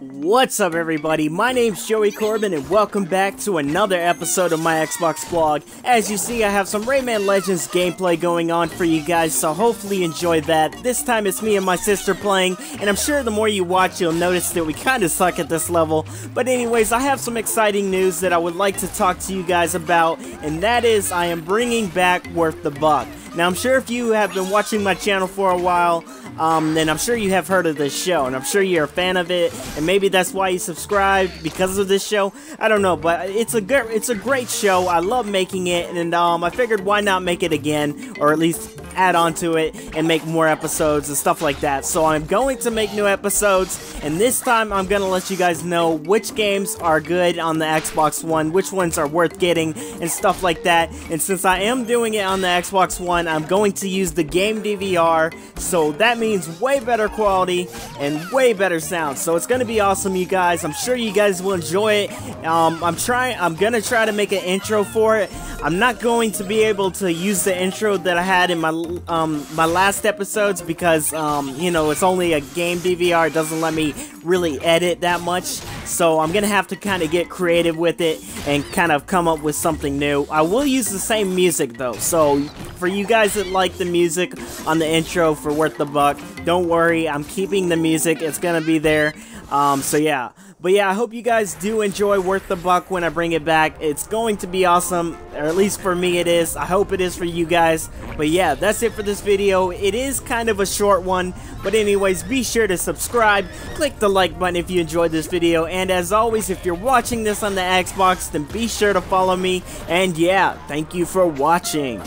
What's up everybody, my name's Joey Corbin and welcome back to another episode of my Xbox vlog. As you see, I have some Rayman Legends gameplay going on for you guys, so hopefully enjoy that. This time it's me and my sister playing, and I'm sure the more you watch you'll notice that we kinda suck at this level. But anyways, I have some exciting news that I would like to talk to you guys about, and that is I am bringing back Worth the Buck. Now I'm sure if you have been watching my channel for a while, then I'm sure you have heard of this show, and I'm sure you're a fan of it, and maybe that's why you subscribed, because of this show. I don't know, but it's a great show. I love making it, and I figured why not make it again, or at least add on to it and make more episodes and stuff like that. So I'm going to make new episodes, and this time I'm gonna let you guys know which games are good on the Xbox One, which ones are worth getting, and stuff like that. And since I am doing it on the Xbox One, I'm going to use the game DVR, so that means way better quality and way better sound, so it's gonna be awesome, you guys. I'm sure you guys will enjoy it. I'm gonna try to make an intro for it. I'm not going to be able to use the intro that I had in my my last episodes because you know, it's only a game DVR. It doesn't let me really edit that much, so I'm gonna have to kind of get creative with it and kind of come up with something new. I will use the same music though, so for you guys that like the music on the intro for Worth the Buck, don't worry, I'm keeping the music. It's gonna be there. So yeah. But yeah, I hope you guys do enjoy Worth the Buck when I bring it back. It's going to be awesome, or at least for me it is. I hope it is for you guys. But yeah, that's it for this video. It is kind of a short one, but anyways, be sure to subscribe, click the like button if you enjoyed this video, and as always, if you're watching this on the Xbox, then be sure to follow me, and yeah, thank you for watching.